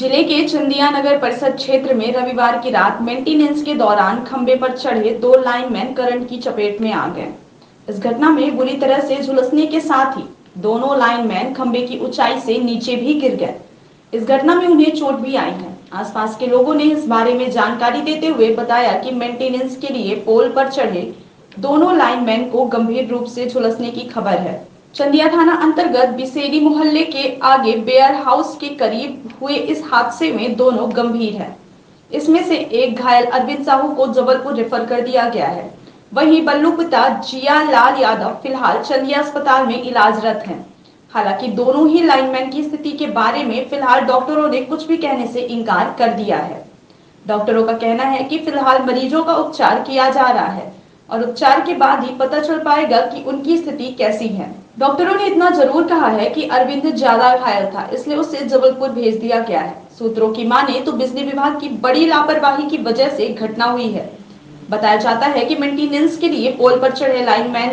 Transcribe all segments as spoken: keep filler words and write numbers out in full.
जिले के चंदियानगर परिषद क्षेत्र में रविवार की रात मेंटेनेंस के दौरान खंबे पर चढ़े दो लाइनमैन करंट की चपेट में आ गए। इस घटना में बुरी तरह से झुलसने के साथ ही दोनों लाइनमैन खंबे की ऊंचाई से नीचे भी गिर गए। इस घटना में उन्हें चोट भी आई है। आसपास के लोगों ने इस बारे में जानकारी देते हुए बताया कि मेंटेनेंस के लिए पोल पर चढ़े दोनों लाइनमैन को गंभीर रूप से झुलसने की खबर है। चंदिया थाना अंतर्गत बिसेरी मोहल्ले के आगे बेयर हाउस के करीब हुए इस हादसे में दोनों गंभीर हैं। इसमें से एक घायल अरविंद साहू को जबलपुर रेफर कर दिया गया है। वहीं बल्लू पिता जिया लाल यादव फिलहाल चंदिया अस्पताल में इलाजरत हैं। हालांकि दोनों ही लाइनमैन की स्थिति के बारे में फिलहाल डॉक्टरों ने कुछ भी कहने से इनकार कर दिया है। डॉक्टरों का कहना है कि फिलहाल मरीजों का उपचार किया जा रहा है और उपचार के बाद ही पता चल पाएगा कि उनकी स्थिति कैसी है। डॉक्टरों ने इतना जरूर कहा है कि अरविंद ज्यादा घायल था, इसलिए उसे जबलपुर भेज दिया गया है। सूत्रों की माने तो बिजली विभाग की बड़ी लापरवाही की वजह से घटना हुई है। बताया जाता है कि मेंटेनेंस के लिए पोल पर चढ़े लाइनमैन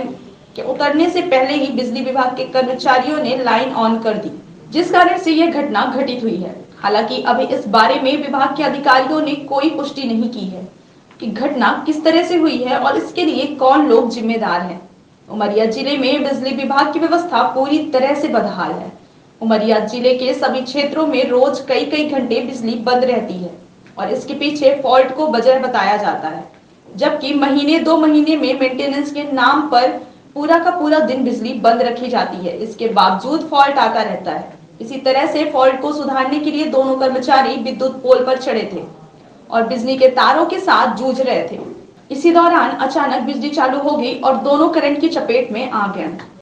के उतरने से पहले ही बिजली विभाग के कर्मचारियों ने लाइन ऑन कर दी, जिस कारण से यह घटना घटित हुई है। हालांकि अभी इस बारे में विभाग के अधिकारियों ने कोई पुष्टि नहीं की है कि घटना किस तरह से हुई है और इसके लिए कौन लोग जिम्मेदार हैं। उमरिया जिले में बिजली विभाग की व्यवस्था पूरी तरह से बदहाल है। उमरिया जिले के सभी क्षेत्रों में रोज कई कई घंटे बिजली बंद रहती है और इसके पीछे फॉल्ट को वजह बताया जाता है, जबकि महीने दो महीने में मेंटेनेंस के नाम पर पूरा का पूरा दिन बिजली बंद रखी जाती है। इसके बावजूद फॉल्ट आता रहता है। इसी तरह से फॉल्ट को सुधारने के लिए दोनों कर्मचारी विद्युत पोल पर चढ़े थे और बिजली के तारों के साथ जूझ रहे थे। इसी दौरान अचानक बिजली चालू हो गई और दोनों करंट की चपेट में आ गए।